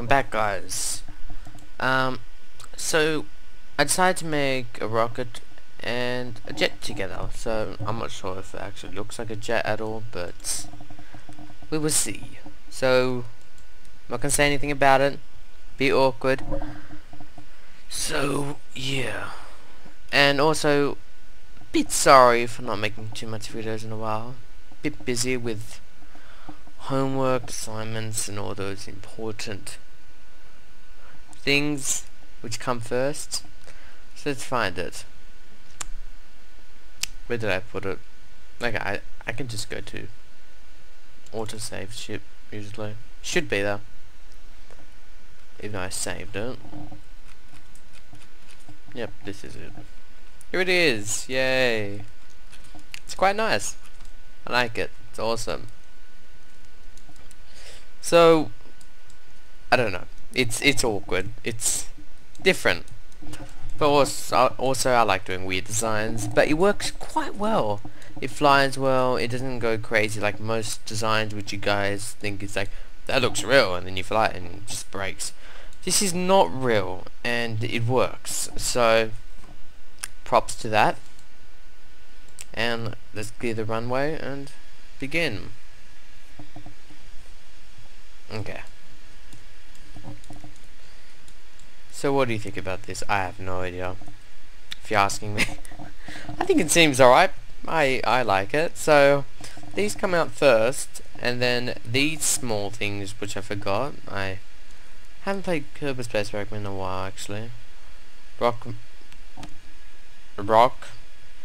welcome back, guys. So I decided to make a rocket and a jet together, so I'm not sure if it actually looks like a jet at all, but we will see. So I'm not gonna say anything about it, be awkward. So yeah, and also a bit sorry for not making too much videos in a while. A bit busy with homework, assignments, and all those important things which come first. So let's find it. Where did I put it? Okay, I can just go to autosave ship usually. Should be there. Even though I saved it. Yep, this is it. Here it is! Yay! It's quite nice. I like it. It's awesome. So I don't know. It's awkward. It's different. But also I like doing weird designs. But it works quite well. It flies well. It doesn't go crazy like most designs which you guys think is like, that looks real, and then you fly it and it just breaks. This is not real, and it works. So props to that. And let's clear the runway and begin. Okay. So what do you think about this? I have no idea, if you're asking me. I think it seems alright. I like it. So these come out first, and then these small things which I forgot. I haven't played Kerbal Space Program in a while, actually. Rock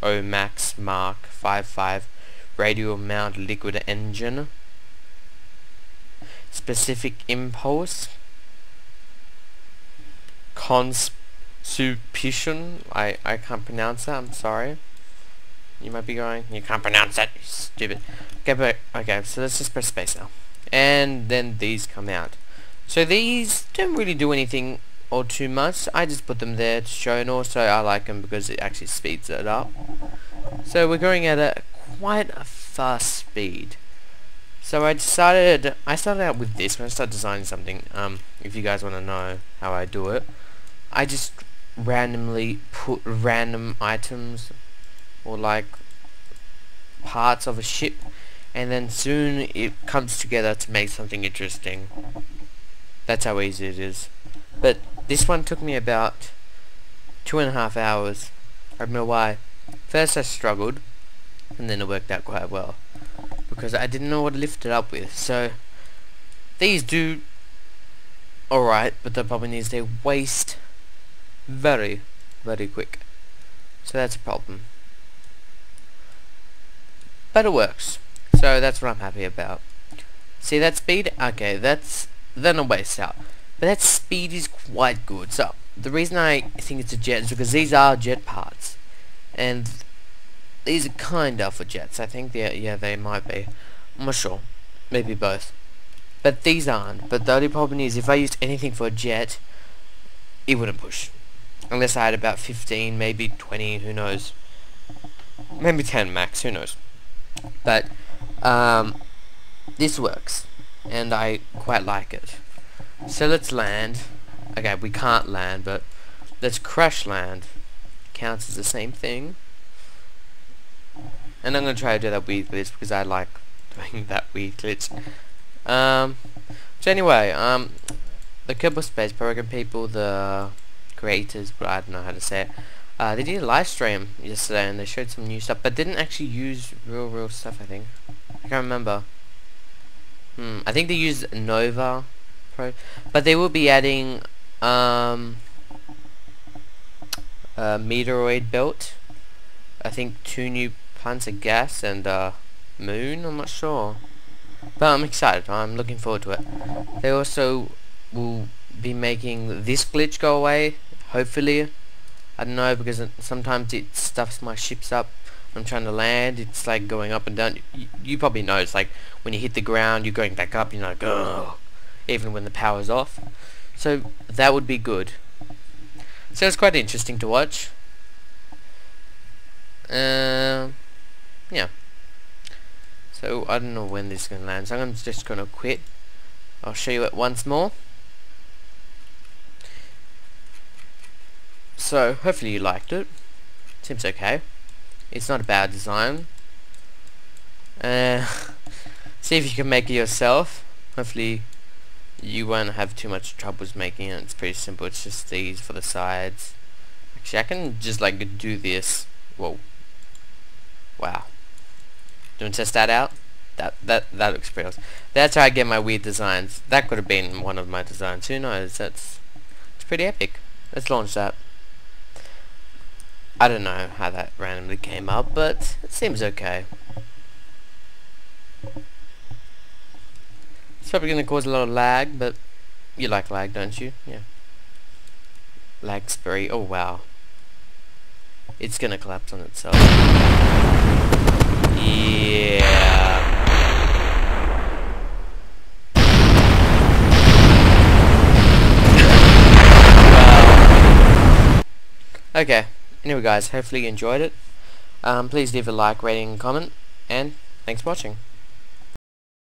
O Max Mark 55 Radial Mount Liquid Engine Specific Impulse Consumption. I can't pronounce that, I'm sorry. You might be going, you can't pronounce that, stupid. Okay, but okay, so let's just press space now. And then these come out. So these don't really do anything or too much. I just put them there to show, and also I like them because it actually speeds it up. So we're going at quite a fast speed. So I started out with this when I started designing something. If you guys want to know how I do it, I just randomly put random items or like parts of a ship, and then soon it comes together to make something interesting. That's how easy it is. But this one took me about 2.5 hours. I don't know why. First I struggled, and then it worked out quite well because I didn't know what to lift it up with. So these do alright, but the problem is they waste very, very quick. So that's a problem. But it works. So that's what I'm happy about. See that speed? Okay, that's then a waste out. But that speed is quite good. So the reason I think it's a jet is because these are jet parts, and these are kind of for jets. I think they might be. I'm not sure. Maybe both. But these aren't. But the only problem is if I used anything for a jet, it wouldn't push. Unless I had about 15, maybe 20, who knows? Maybe 10 max, who knows? But this works, and I quite like it. So let's land. Okay, we can't land, but let's crash land. Counts as the same thing. And I'm going to try to do that weird glitch because I like doing that weird glitch. So anyway, the Kerbal Space Program people, the creators, but I don't know how to say it, they did a live stream yesterday and they showed some new stuff, but didn't actually use real stuff, I think. I can't remember. I think they used Nova Pro, but they will be adding a meteoroid belt. I think 2 new plants of gas and moon, I'm not sure, but I'm excited. I'm looking forward to it. They also will be making this glitch go away, hopefully. I don't know, because sometimes it stuffs my ships up. I'm trying to land, it's like going up and down. You probably know, it's like when you hit the ground, you're going back up, you're like, oh, even when the power's off. So that would be good. So it's quite interesting to watch. Yeah. So I don't know when this is going to land, so I'm just going to quit. I'll show you it once more. So hopefully you liked it. Seems okay. It's not a bad design. See if you can make it yourself. Hopefully you won't have too much troubles making it. It's pretty simple. It's just these for the sides. Actually, I can just like do this. Whoa! Wow! Do you want to test that out? That looks pretty awesome. That's how I get my weird designs. That could have been one of my designs. Who knows? It's pretty epic. Let's launch that. I don't know how that randomly came up, but it seems okay. It's probably going to cause a lot of lag, but you like lag, don't you? Yeah. Lag spree. Oh wow. It's going to collapse on itself. Yeah. Okay, anyway guys, hopefully you enjoyed it. Please leave a like, rating, and comment, and thanks for watching.